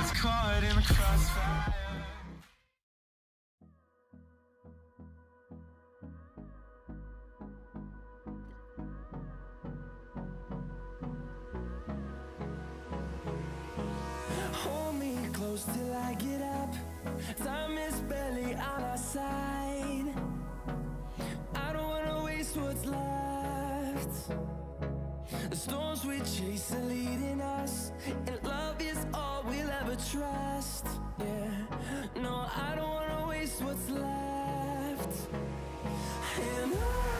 It's caught in the crossfire. Hold me close till I get up. Time is barely on our side. I don't wanna waste what's left. The storms we chase are leading us, and love is all we'll ever trust. Yeah, no, I don't wanna waste what's left. And I